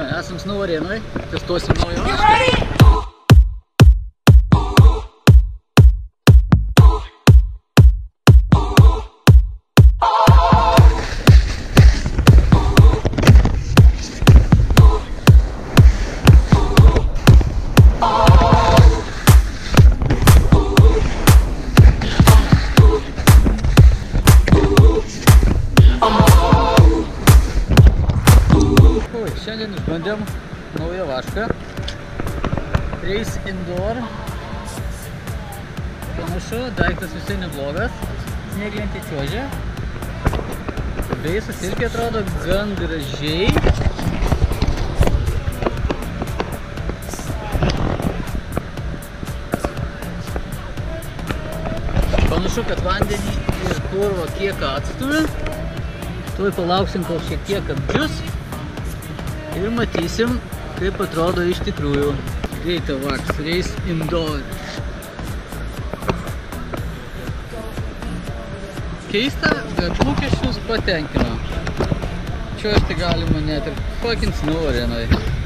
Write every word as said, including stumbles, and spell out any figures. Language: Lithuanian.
Esam Snow Arenai, testuosim naują vašką. Šiandien išbandėm naują vašką Race Indoor. Panašu, daiktas visai neblogas, snieglentė čiuožia, beisas irgi atrodo gan gražiai. Panašu, kad vandenį ir kurvo kiek atstumė, tuoj palauksim, kol šiek tiek apdžius. Ir matysim, kaip atrodo iš tikrųjų DataWax Race Indoor. Keista, bet lūkesčius patenkino. Čiuožti galima net ir fucking Snow Arenai.